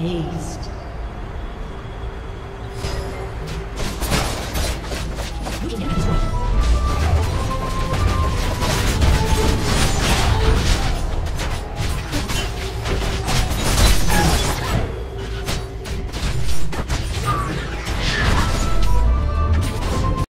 aced.